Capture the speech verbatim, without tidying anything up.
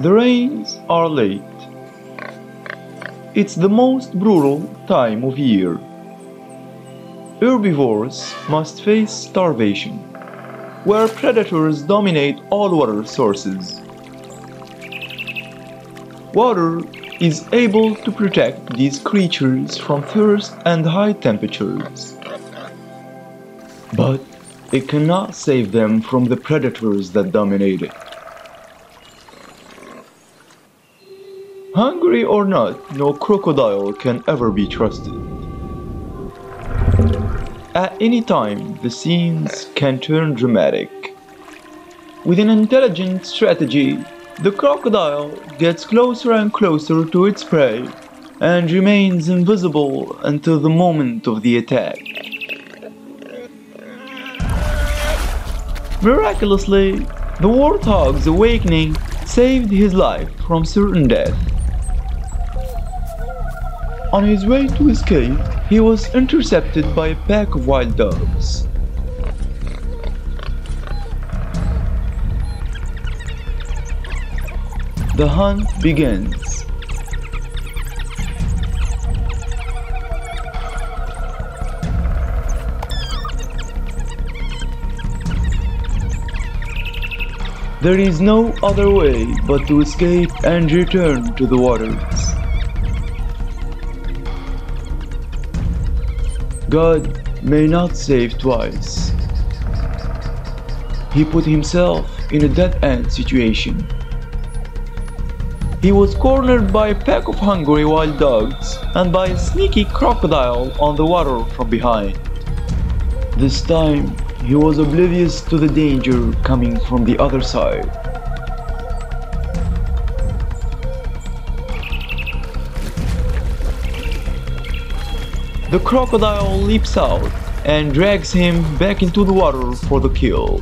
The rains are late. It's the most brutal time of year. Herbivores must face starvation, where predators dominate all water sources. Water is able to protect these creatures from thirst and high temperatures. But it cannot save them from the predators that dominate it. Hungry or not, no crocodile can ever be trusted. At any time, the scenes can turn dramatic. With an intelligent strategy, the crocodile gets closer and closer to its prey and remains invisible until the moment of the attack. Miraculously, the warthog's awakening saved his life from certain death. On his way to escape, he was intercepted by a pack of wild dogs. The hunt begins. There is no other way but to escape and return to the waters. God may not save twice. He put himself in a dead-end situation. He was cornered by a pack of hungry wild dogs and by a sneaky crocodile on the water from behind. This time, he was oblivious to the danger coming from the other side. The crocodile leaps out and drags him back into the water for the kill.